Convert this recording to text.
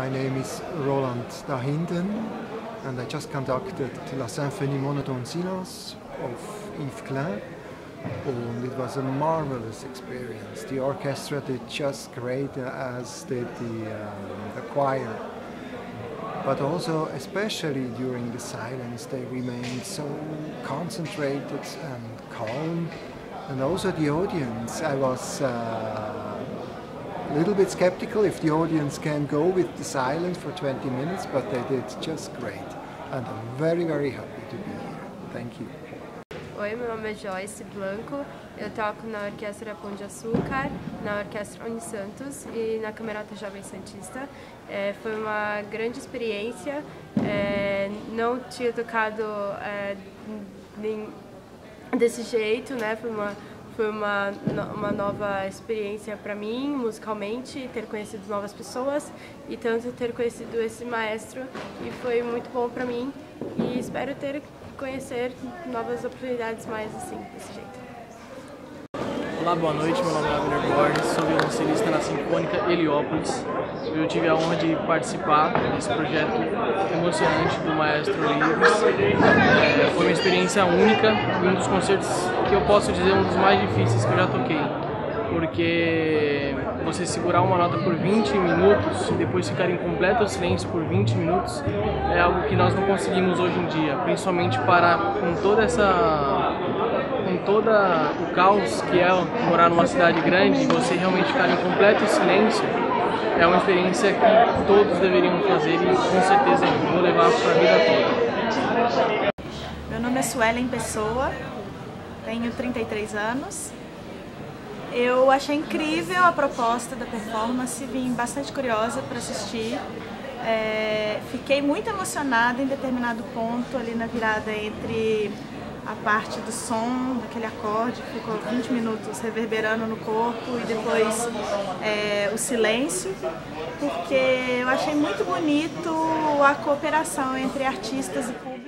My name is Roland Dahinden, and I just conducted La Symphonie Monotone Silence of Yves Klein, and it was a marvelous experience. The orchestra did just great, as did the choir. But also, especially during the silence, they remained so concentrated and calm. And also the audience, I was a little bit skeptical if the audience can go with the silence for 20 minutes, but they did just great. And I'm very, very happy to be here. Thank you. Oi, meu nome é Joyce Blanco, eu toco na Orquestra Pão de Açúcar, na Orquestra Unisantos e na Camerata Jovem Santista. Foi uma grande experiência, não tinha tocado desse jeito, né? Foi uma nova experiência para mim, musicalmente, ter conhecido novas pessoas e tanto ter conhecido esse maestro, e foi muito bom para mim e espero conhecer novas oportunidades mais assim, desse jeito. Olá, boa noite, meu nome é Abelior Borges, sou violoncelista na Sinfônica Heliópolis. Eu tive a honra de participar desse projeto emocionante do Maestro Líos. Foi uma experiência única e um dos concertos que eu posso dizer um dos mais difíceis que eu já toquei, porque você segurar uma nota por 20 minutos e depois ficar em completo silêncio por 20 minutos é algo que nós não conseguimos hoje em dia, principalmente para com todo o caos que é morar numa cidade grande, e você realmente ficar em completo silêncio é uma experiência que todos deveriam fazer e com certeza vou levar para a vida toda. Meu nome é Suelen Pessoa, tenho 33 anos. Eu achei incrível a proposta da performance, vim bastante curiosa para assistir. Fiquei muito emocionada em determinado ponto, ali na virada entre a parte do som, daquele acorde que ficou 20 minutos reverberando no corpo e depois o silêncio, porque eu achei muito bonito a cooperação entre artistas e público.